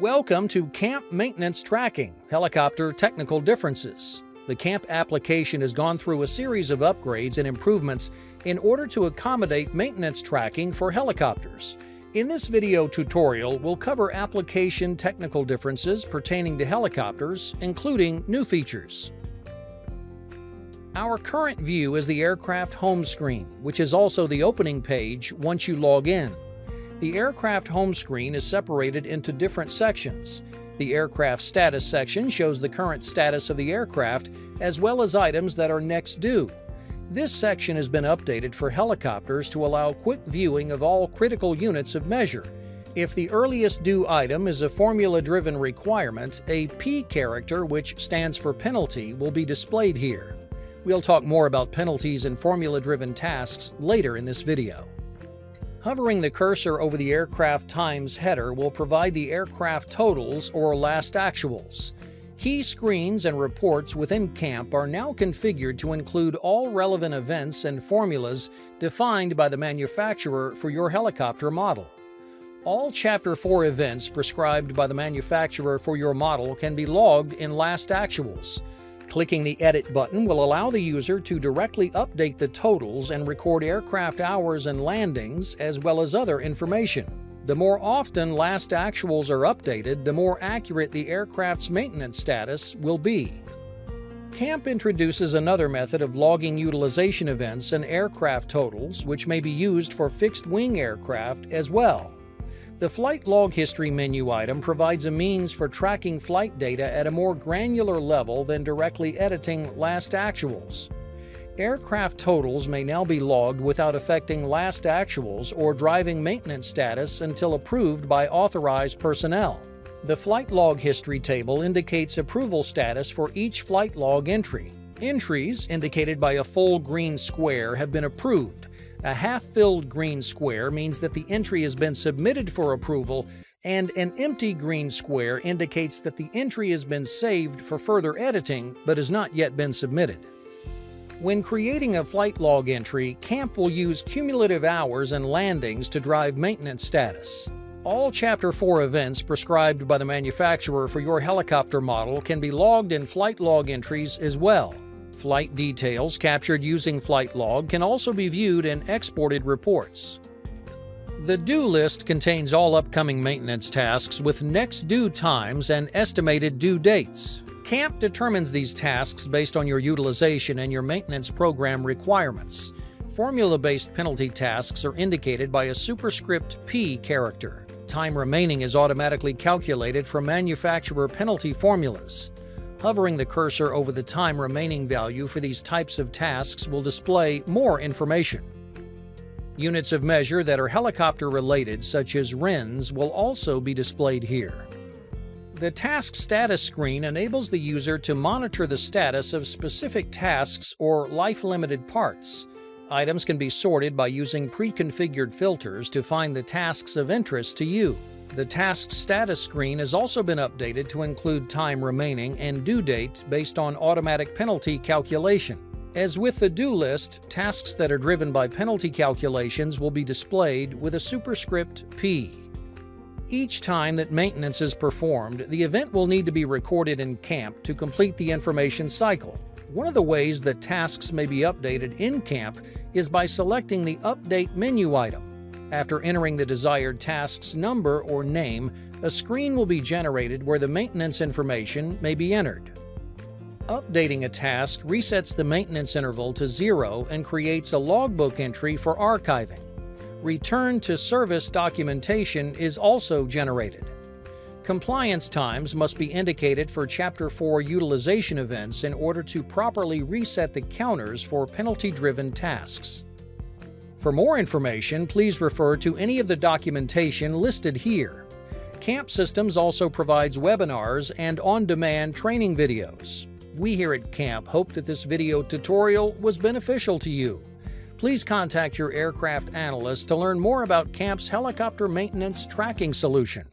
Welcome to Camp Maintenance Tracking, Helicopter Technical Differences. The camp application has gone through a series of upgrades and improvements in order to accommodate maintenance tracking for helicopters. In this video tutorial, we'll cover application technical differences pertaining to helicopters, including new features. Our current view is the aircraft home screen, which is also the opening page once you log in. The aircraft home screen is separated into different sections. The aircraft status section shows the current status of the aircraft as well as items that are next due. This section has been updated for helicopters to allow quick viewing of all critical units of measure. If the earliest due item is a formula-driven requirement, a P character, which stands for penalty, will be displayed here. We'll talk more about penalties and formula-driven tasks later in this video. Hovering the cursor over the aircraft times header will provide the aircraft totals or last actuals. Key screens and reports within camp are now configured to include all relevant events and formulas defined by the manufacturer for your helicopter model. All Chapter 4 events prescribed by the manufacturer for your model can be logged in last actuals. Clicking the Edit button will allow the user to directly update the totals and record aircraft hours and landings, as well as other information. The more often last actuals are updated, the more accurate the aircraft's maintenance status will be. Camp introduces another method of logging utilization events and aircraft totals, which may be used for fixed-wing aircraft as well. The Flight Log History menu item provides a means for tracking flight data at a more granular level than directly editing last actuals. Aircraft totals may now be logged without affecting last actuals or driving maintenance status until approved by authorized personnel. The Flight Log History table indicates approval status for each flight log entry. Entries indicated by a full green square have been approved. A half-filled green square means that the entry has been submitted for approval, and an empty green square indicates that the entry has been saved for further editing but has not yet been submitted. When creating a flight log entry, camp will use cumulative hours and landings to drive maintenance status. All Chapter 4 events prescribed by the manufacturer for your helicopter model can be logged in flight log entries as well. Flight details captured using Flight Log can also be viewed in exported reports. The due list contains all upcoming maintenance tasks with next due times and estimated due dates. Camp determines these tasks based on your utilization and your maintenance program requirements. Formula-based penalty tasks are indicated by a superscript P character. Time remaining is automatically calculated from manufacturer penalty formulas. Hovering the cursor over the time remaining value for these types of tasks will display more information. Units of measure that are helicopter-related, such as RINs, will also be displayed here. The Task Status screen enables the user to monitor the status of specific tasks or life-limited parts. Items can be sorted by using pre-configured filters to find the tasks of interest to you. The task status screen has also been updated to include time remaining and due date based on automatic penalty calculation. As with the due list, tasks that are driven by penalty calculations will be displayed with a superscript P. Each time that maintenance is performed, the event will need to be recorded in camp to complete the information cycle. One of the ways that tasks may be updated in camp is by selecting the Update menu item. After entering the desired task's number or name, a screen will be generated where the maintenance information may be entered. Updating a task resets the maintenance interval to 0 and creates a logbook entry for archiving. Return to service documentation is also generated. Compliance times must be indicated for Chapter 4 utilization events in order to properly reset the counters for penalty-driven tasks. For more information, please refer to any of the documentation listed here. Camp Systems also provides webinars and on-demand training videos. We here at Camp hope that this video tutorial was beneficial to you. Please contact your aircraft analyst to learn more about Camp's helicopter maintenance tracking solution.